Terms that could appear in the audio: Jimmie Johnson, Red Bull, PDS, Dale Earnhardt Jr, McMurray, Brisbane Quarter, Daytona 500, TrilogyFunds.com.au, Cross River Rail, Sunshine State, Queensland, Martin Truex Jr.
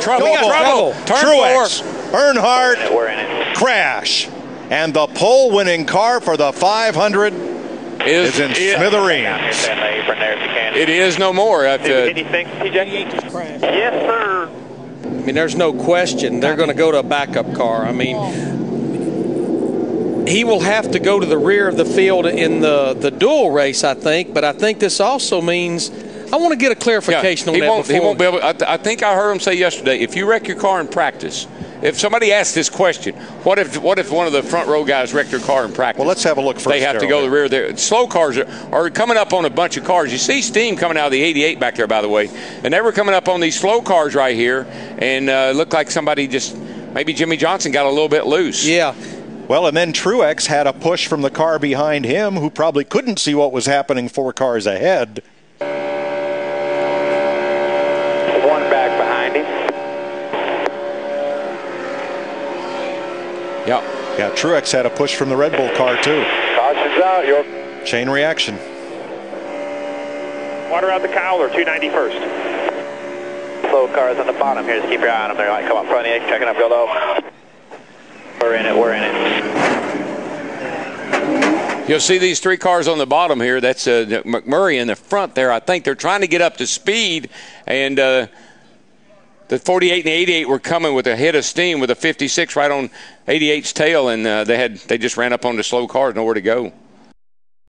trouble. Truex, Earnhardt, crash. And the pole-winning car for the 500 is in smithereens. It is no more. Did he think, TJ? Yes, sir. I mean, there's no question they're going to go to a backup car. I mean, he will have to go to the rear of the field in the dual race, I think. But I think this also means I want to get a clarification on that. He won't be able. I think I heard him say yesterday, if you wreck your car in practice, if somebody asked this question, what if one of the front row guys wrecked their car in practice? Well, let's have a look first. They have to go to the rear there. Slow cars are coming up on a bunch of cars. You see steam coming out of the 88 back there, by the way. And they were coming up on these slow cars right here, and it looked like somebody just, maybe Jimmie Johnson got a little bit loose. Yeah. Well, and then Truex had a push from the car behind him who probably couldn't see what was happening 4 cars ahead. One back behind him. Yeah. Yeah, Truex had a push from the Red Bull car, too. Caution's out, York. Chain reaction. Water out the cowler, 291st. Slow cars on the bottom here, just keep your eye on them. They're like, come up front of you, checking up real low. We're in it, we're in it. You'll see these 3 cars on the bottom here. That's McMurray in the front there. I think they're trying to get up to speed, and the 48 and the 88 were coming with a hit of steam with a 56 right on 88's tail, and they just ran up on the slow cars, nowhere to go.